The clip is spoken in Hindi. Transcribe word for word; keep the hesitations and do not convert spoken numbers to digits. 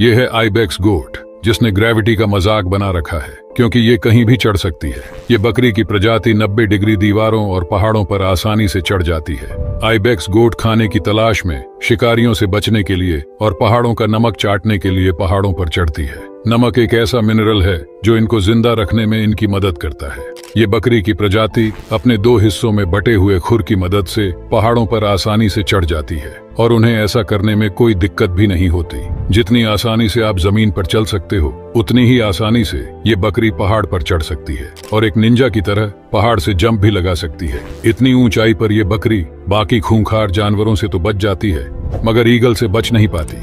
ये है आईबेक्स गोट, जिसने ग्रेविटी का मजाक बना रखा है क्योंकि ये कहीं भी चढ़ सकती है। ये बकरी की प्रजाति नब्बे डिग्री दीवारों और पहाड़ों पर आसानी से चढ़ जाती है। आईबेक्स गोट खाने की तलाश में, शिकारियों से बचने के लिए और पहाड़ों का नमक चाटने के लिए पहाड़ों पर चढ़ती है। नमक एक ऐसा मिनरल है जो इनको जिंदा रखने में इनकी मदद करता है। ये बकरी की प्रजाति अपने दो हिस्सों में बटे हुए खुर की मदद से पहाड़ों पर आसानी से चढ़ जाती है और उन्हें ऐसा करने में कोई दिक्कत भी नहीं होती। जितनी आसानी से आप जमीन पर चल सकते हो, उतनी ही आसानी से ये बकरी पहाड़ पर चढ़ सकती है और एक निंजा की तरह पहाड़ से जंप भी लगा सकती है। इतनी ऊंचाई पर ये बकरी बाकी खूंखार जानवरों से तो बच जाती है, मगर ईगल से बच नहीं पाती।